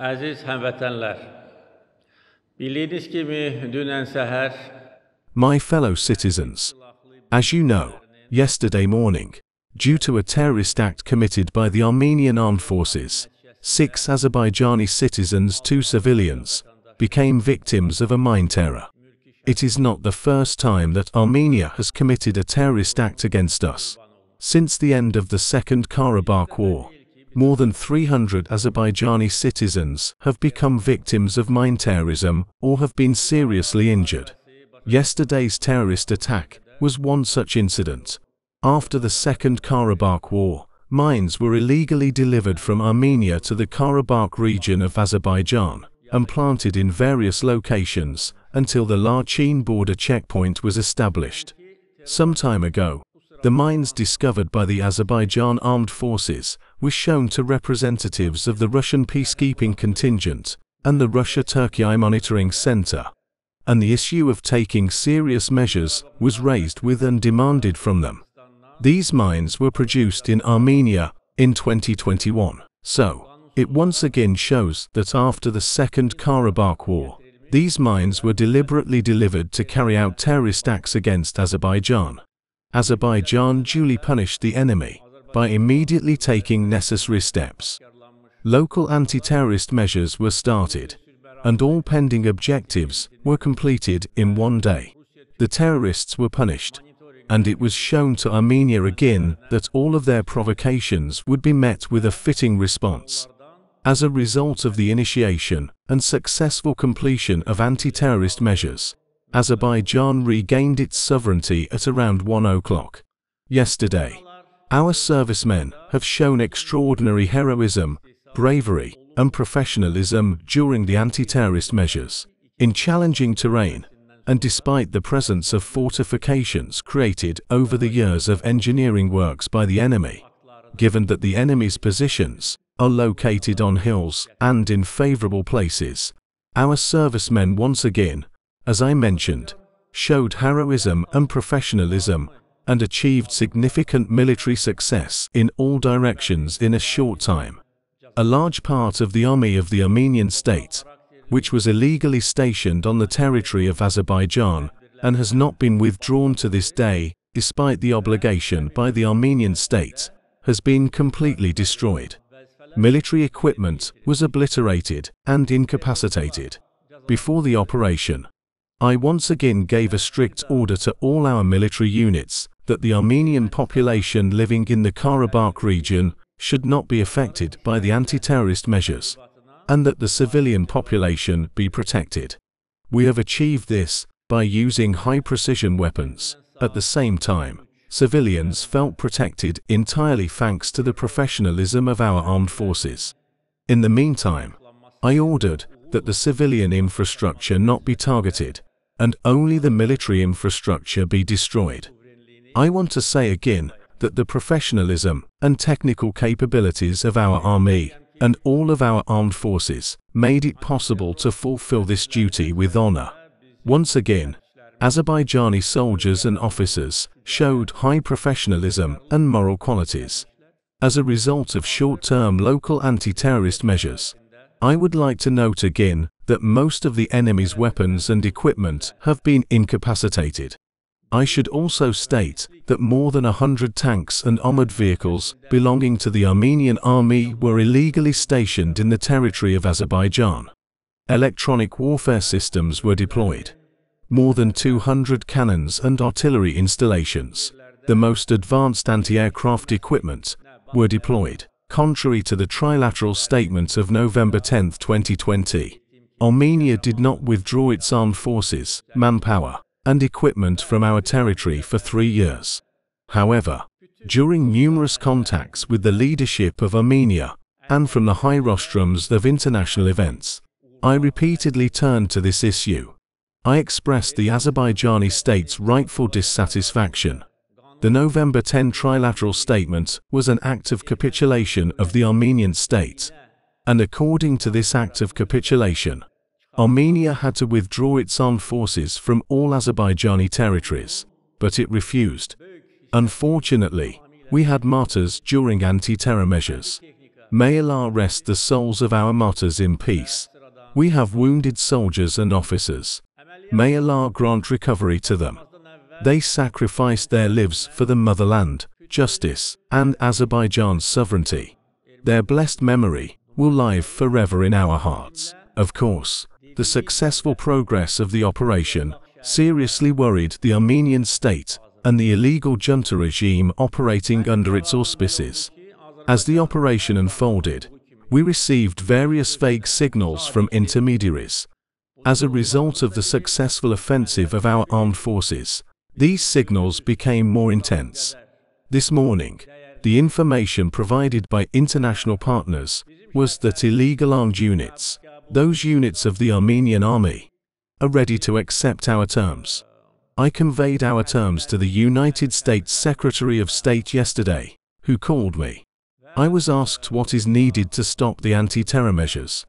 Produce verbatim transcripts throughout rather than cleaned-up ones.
Aziz həmvətənlər, bildiyiniz kimi dünən səhər My fellow citizens, as you know, yesterday morning, due to a terrorist act committed by the Armenian Armed Forces, six Azerbaijani citizens, two civilians, became victims of a mine terror. It is not the first time that Armenia has committed a terrorist act against us. Since the end of the Second Karabakh War, more than three hundred Azerbaijani citizens have become victims of mine terrorism or have been seriously injured. Yesterday's terrorist attack was one such incident. After the Second Karabakh War, mines were illegally delivered from Armenia to the Karabakh region of Azerbaijan and planted in various locations until the Lachin border checkpoint was established. Some time ago, the mines discovered by the Azerbaijan Armed Forces were shown to representatives of the Russian peacekeeping contingent and the Russia-Turkey Monitoring Center, and the issue of taking serious measures was raised with and demanded from them. These mines were produced in Armenia in twenty twenty-one, so it once again shows that after the Second Karabakh War, these mines were deliberately delivered to carry out terrorist acts against Azerbaijan. Azerbaijan duly punished the enemy by immediately taking necessary steps. Local anti-terrorist measures were started, and all pending objectives were completed in one day. The terrorists were punished, and it was shown to Armenia again that all of their provocations would be met with a fitting response. As a result of the initiation and successful completion of anti-terrorist measures, Azerbaijan regained its sovereignty at around one o'clock yesterday. Our servicemen have shown extraordinary heroism, bravery, and professionalism during the anti-terrorist measures, in challenging terrain, and despite the presence of fortifications created over the years of engineering works by the enemy. Given that the enemy's positions are located on hills and in favorable places, our servicemen once again, as I mentioned, showed heroism and professionalism and achieved significant military success in all directions in a short time. A large part of the army of the Armenian state, which was illegally stationed on the territory of Azerbaijan and has not been withdrawn to this day, despite the obligation by the Armenian state, has been completely destroyed. Military equipment was obliterated and incapacitated. Before the operation, I once again gave a strict order to all our military units that the Armenian population living in the Karabakh region should not be affected by the anti-terrorist measures, and that the civilian population be protected. We have achieved this by using high-precision weapons. At the same time, civilians felt protected entirely thanks to the professionalism of our armed forces. In the meantime, I ordered that the civilian infrastructure not be targeted, and only the military infrastructure be destroyed. I want to say again that the professionalism and technical capabilities of our army and all of our armed forces made it possible to fulfill this duty with honor. Once again, Azerbaijani soldiers and officers showed high professionalism and moral qualities. As a result of short-term local anti-terrorist measures, I would like to note again that most of the enemy's weapons and equipment have been incapacitated. I should also state that more than a hundred tanks and armored vehicles belonging to the Armenian army were illegally stationed in the territory of Azerbaijan. Electronic warfare systems were deployed. More than two hundred cannons and artillery installations, the most advanced anti-aircraft equipment, were deployed, contrary to the trilateral statement of November tenth twenty twenty. Armenia did not withdraw its armed forces, manpower, and equipment from our territory for three years. However, during numerous contacts with the leadership of Armenia and from the high rostrums of international events, I repeatedly turned to this issue. I expressed the Azerbaijani state's rightful dissatisfaction. The November tenth trilateral statement was an act of capitulation of the Armenian state, and according to this act of capitulation, Armenia had to withdraw its armed forces from all Azerbaijani territories, but it refused. Unfortunately, we had martyrs during anti-terror measures. May Allah rest the souls of our martyrs in peace. We have wounded soldiers and officers. May Allah grant recovery to them. They sacrificed their lives for the motherland, justice, and Azerbaijan's sovereignty. Their blessed memory will live forever in our hearts. Of course, the successful progress of the operation seriously worried the Armenian state and the illegal junta regime operating under its auspices. As the operation unfolded, we received various vague signals from intermediaries. As a result of the successful offensive of our armed forces, these signals became more intense. This morning, the information provided by international partners was that illegal armed units, those units of the Armenian army, are ready to accept our terms. I conveyed our terms to the United States Secretary of State yesterday, who called me. I was asked what is needed to stop the anti-terror measures.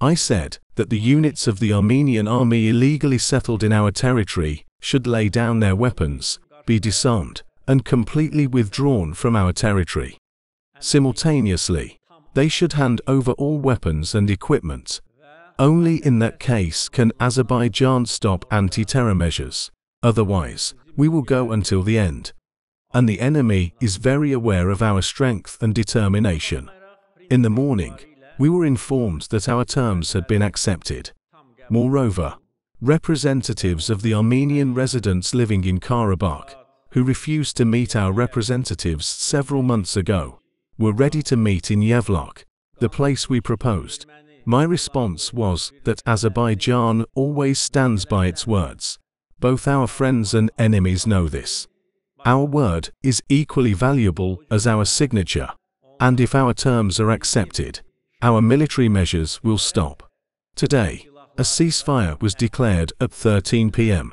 I said that the units of the Armenian army illegally settled in our territory should lay down their weapons, be disarmed, and completely withdrawn from our territory. Simultaneously, they should hand over all weapons and equipment. Only in that case can Azerbaijan stop anti-terror measures. Otherwise, we will go until the end. And the enemy is very aware of our strength and determination. In the morning, we were informed that our terms had been accepted. Moreover, representatives of the Armenian residents living in Karabakh, who refused to meet our representatives several months ago, were ready to meet in Yevlak, the place we proposed. My response was that Azerbaijan always stands by its words. Both our friends and enemies know this. Our word is equally valuable as our signature, and if our terms are accepted, our military measures will stop. Today, a ceasefire was declared at thirteen p m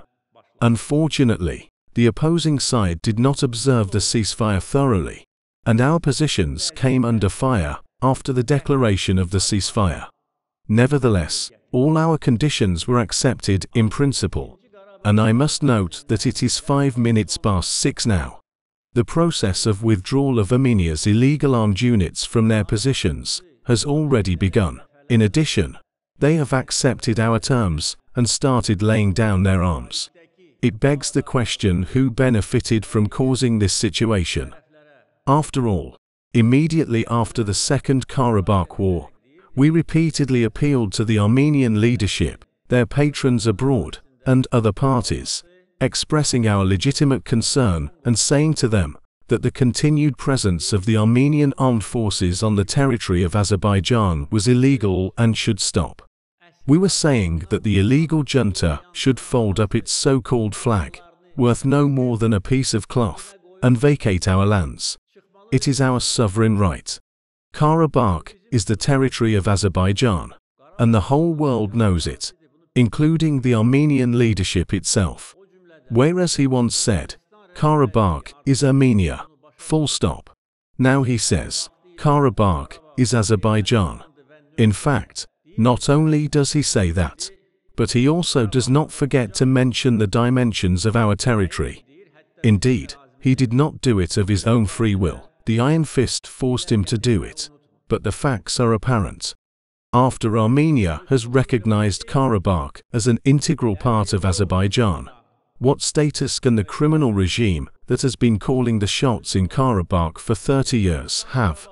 Unfortunately, the opposing side did not observe the ceasefire thoroughly, and our positions came under fire after the declaration of the ceasefire. Nevertheless, all our conditions were accepted in principle, and I must note that it is five minutes past six now. The process of withdrawal of Armenia's illegal armed units from their positions has already begun. In addition, they have accepted our terms and started laying down their arms. It begs the question who benefited from causing this situation. After all, immediately after the Second Karabakh War, we repeatedly appealed to the Armenian leadership, their patrons abroad, and other parties, expressing our legitimate concern and saying to them that the continued presence of the Armenian armed forces on the territory of Azerbaijan was illegal and should stop. We were saying that the illegal junta should fold up its so-called flag, worth no more than a piece of cloth, and vacate our lands. It is our sovereign right. Karabakh is the territory of Azerbaijan, and the whole world knows it, including the Armenian leadership itself. Whereas he once said, Karabakh is Armenia, full stop. Now he says, Karabakh is Azerbaijan. In fact, not only does he say that, but he also does not forget to mention the dimensions of our territory. Indeed, he did not do it of his own free will. The Iron Fist forced him to do it, but the facts are apparent. After Armenia has recognized Karabakh as an integral part of Azerbaijan, what status can the criminal regime that has been calling the shots in Karabakh for thirty years have?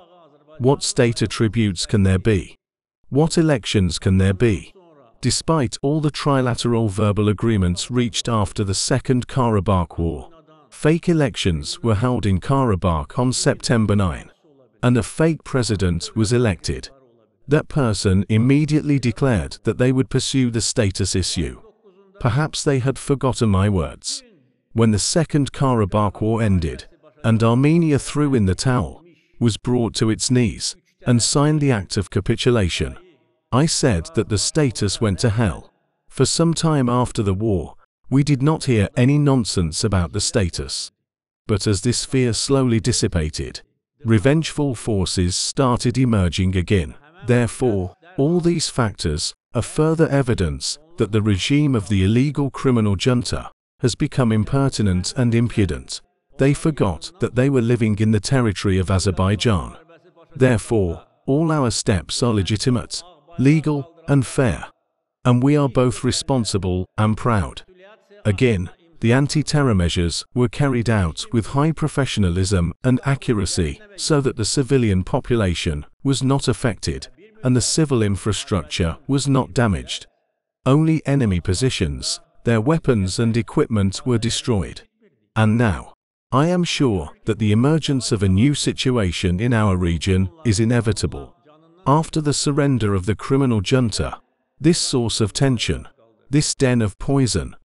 What state attributes can there be? What elections can there be? Despite all the trilateral verbal agreements reached after the Second Karabakh War, fake elections were held in Karabakh on September ninth, and a fake president was elected. That person immediately declared that they would pursue the status issue. Perhaps they had forgotten my words. When the Second Karabakh War ended, and Armenia threw in the towel, was brought to its knees, and signed the act of capitulation, I said that the status went to hell. For some time after the war, we did not hear any nonsense about the status. But as this fear slowly dissipated, revengeful forces started emerging again. Therefore, all these factors are further evidence that the regime of the illegal criminal junta has become impertinent and impudent. They forgot that they were living in the territory of Azerbaijan. Therefore, All our steps are legitimate, legal, and fair. And we are both responsible and proud. Again, the anti-terror measures were carried out with high professionalism and accuracy so that the civilian population was not affected and the civil infrastructure was not damaged. Only enemy positions, their weapons and equipment were destroyed. And now, I am sure that the emergence of a new situation in our region is inevitable. After the surrender of the criminal junta, this source of tension, this den of poison,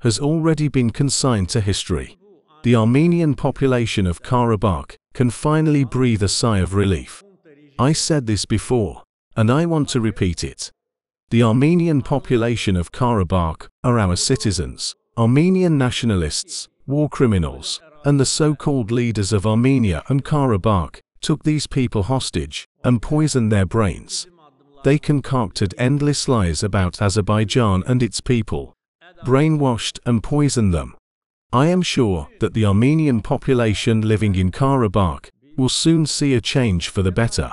has already been consigned to history. The Armenian population of Karabakh can finally breathe a sigh of relief. I said this before, and I want to repeat it. The Armenian population of Karabakh are our citizens, Armenian nationalists, war criminals, and the so-called leaders of Armenia and Karabakh took these people hostage and poisoned their brains. They concocted endless lies about Azerbaijan and its people, brainwashed and poisoned them. I am sure that the Armenian population living in Karabakh will soon see a change for the better.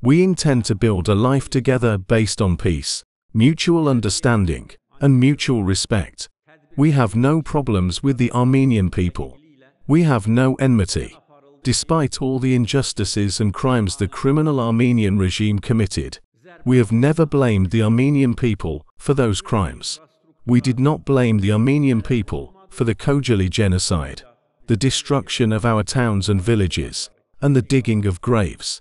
We intend to build a life together based on peace, mutual understanding, and mutual respect. We have no problems with the Armenian people. We have no enmity. Despite all the injustices and crimes the criminal Armenian regime committed, we have never blamed the Armenian people for those crimes. We did not blame the Armenian people for the Khojaly genocide, the destruction of our towns and villages, and the digging of graves.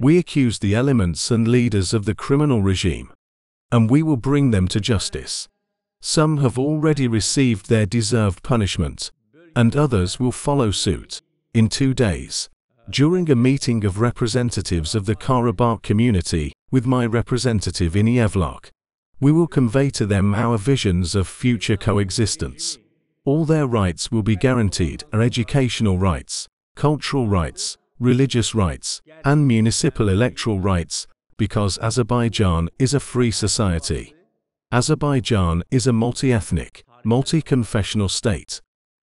We accused the elements and leaders of the criminal regime, and we will bring them to justice. Some have already received their deserved punishment, and others will follow suit. In two days, during a meeting of representatives of the Karabakh community with my representative in Yevlak, we will convey to them our visions of future coexistence. All their rights will be guaranteed are educational rights, cultural rights, religious rights, and municipal electoral rights, because Azerbaijan is a free society. Azerbaijan is a multi-ethnic, multi-confessional state.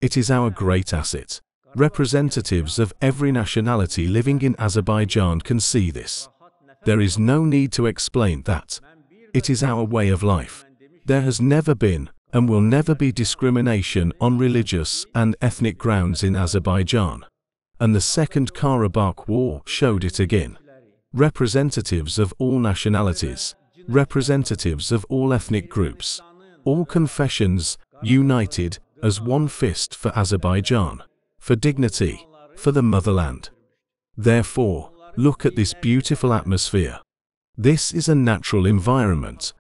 It is our great asset. Representatives of every nationality living in Azerbaijan can see this. There is no need to explain that. It is our way of life. There has never been and will never be discrimination on religious and ethnic grounds in Azerbaijan. And the Second Karabakh War showed it again. Representatives of all nationalities, representatives of all ethnic groups, all confessions, united as one fist for Azerbaijan, for dignity, for the motherland. Therefore, look at this beautiful atmosphere. This is a natural environment,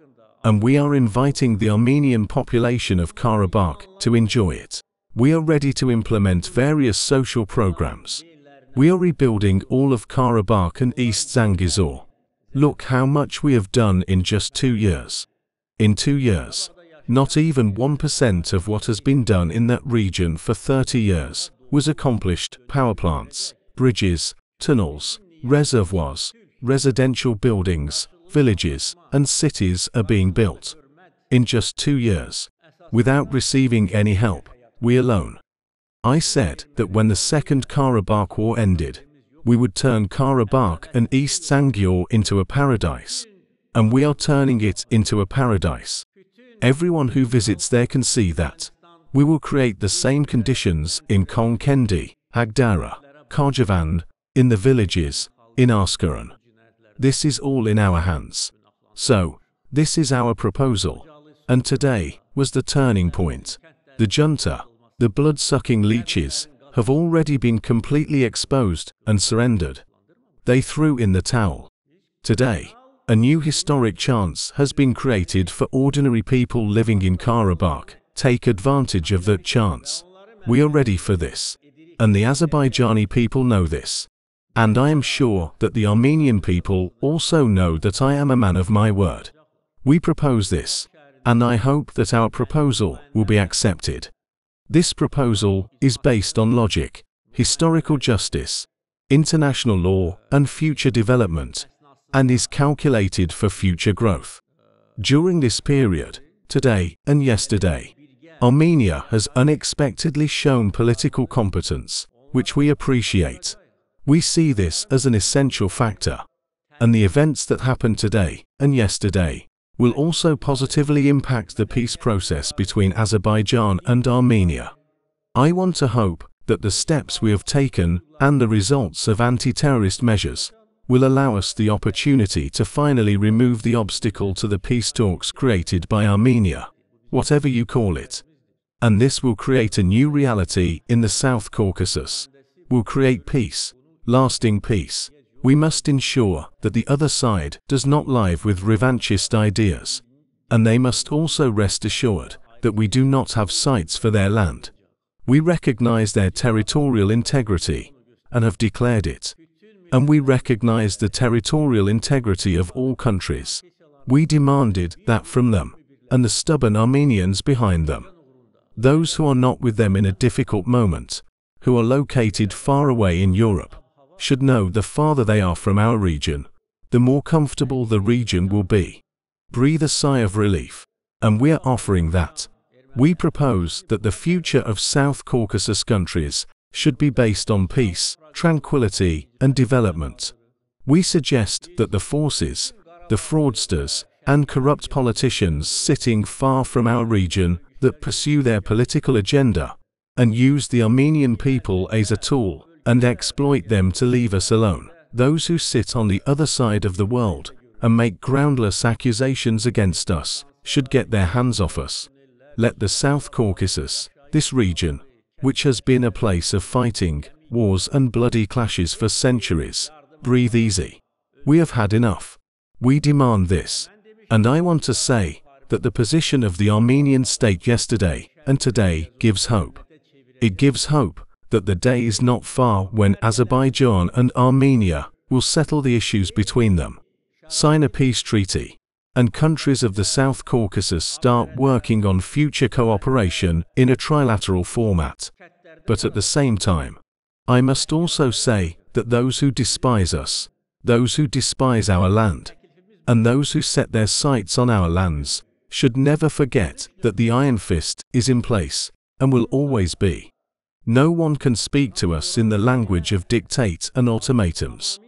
and we are inviting the Armenian population of Karabakh to enjoy it. We are ready to implement various social programs. We are rebuilding all of Karabakh and East Zangezur. Look how much we have done in just two years. In two years, not even one percent of what has been done in that region for thirty years was accomplished. Power plants, bridges, tunnels, reservoirs, residential buildings, villages, and cities are being built. In just two years, without receiving any help, we alone. I said that when the Second Karabakh War ended, we would turn Karabakh and East Zangezur into a paradise. And we are turning it into a paradise. Everyone who visits there can see that. We will create the same conditions in Khojand, Hagdara, Karjavan, in the villages, in Askaran. This is all in our hands. So, this is our proposal. And today was the turning point. The junta, the blood-sucking leeches, have already been completely exposed and surrendered. They threw in the towel. Today, a new historic chance has been created for ordinary people living in Karabakh. Take advantage of that chance. We are ready for this. And the Azerbaijani people know this. And I am sure that the Armenian people also know that I am a man of my word. We propose this, and I hope that our proposal will be accepted. This proposal is based on logic, historical justice, international law, and future development, and is calculated for future growth. During this period, today and yesterday, Armenia has unexpectedly shown political competence, which we appreciate. We see this as an essential factor. and the events that happened today and yesterday will also positively impact the peace process between Azerbaijan and Armenia. I want to hope that the steps we have taken and the results of anti-terrorist measures will allow us the opportunity to finally remove the obstacle to the peace talks created by Armenia, whatever you call it. And this will create a new reality in the South Caucasus. Will create peace, lasting peace. We must ensure that the other side does not live with revanchist ideas, and they must also rest assured that we do not have sites for their land. We recognize their territorial integrity and have declared it, and we recognize the territorial integrity of all countries. We demanded that from them, and the stubborn Armenians behind them. Those who are not with them in a difficult moment, who are located far away in Europe, should know the farther they are from our region, the more comfortable the region will be. Breathe a sigh of relief, and we are offering that. We propose that the future of South Caucasus countries should be based on peace, tranquility, and development. We suggest that the forces, the fraudsters, and corrupt politicians sitting far from our region that pursue their political agenda and use the Armenian people as a tool and exploit them to leave us alone, those who sit on the other side of the world and make groundless accusations against us, should get their hands off us. Let the South Caucasus, this region, which has been a place of fighting, wars and bloody clashes for centuries, breathe easy. We have had enough. We demand this. And I want to say that the position of the Armenian state yesterday and today gives hope. It gives hope that the day is not far when Azerbaijan and Armenia will settle the issues between them, sign a peace treaty, and countries of the South Caucasus start working on future cooperation in a trilateral format. But at the same time, I must also say that those who despise us, those who despise our land, and those who set their sights on our lands, should never forget that the iron fist is in place and will always be. No one can speak to us in the language of dictate and ultimatums.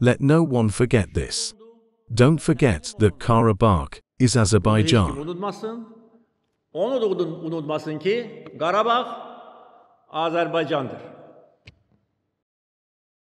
Let no one forget this. Don't forget that Karabakh is Azerbaijan. Onu da unutmasın ki Karabakh Azerbaycan'dır.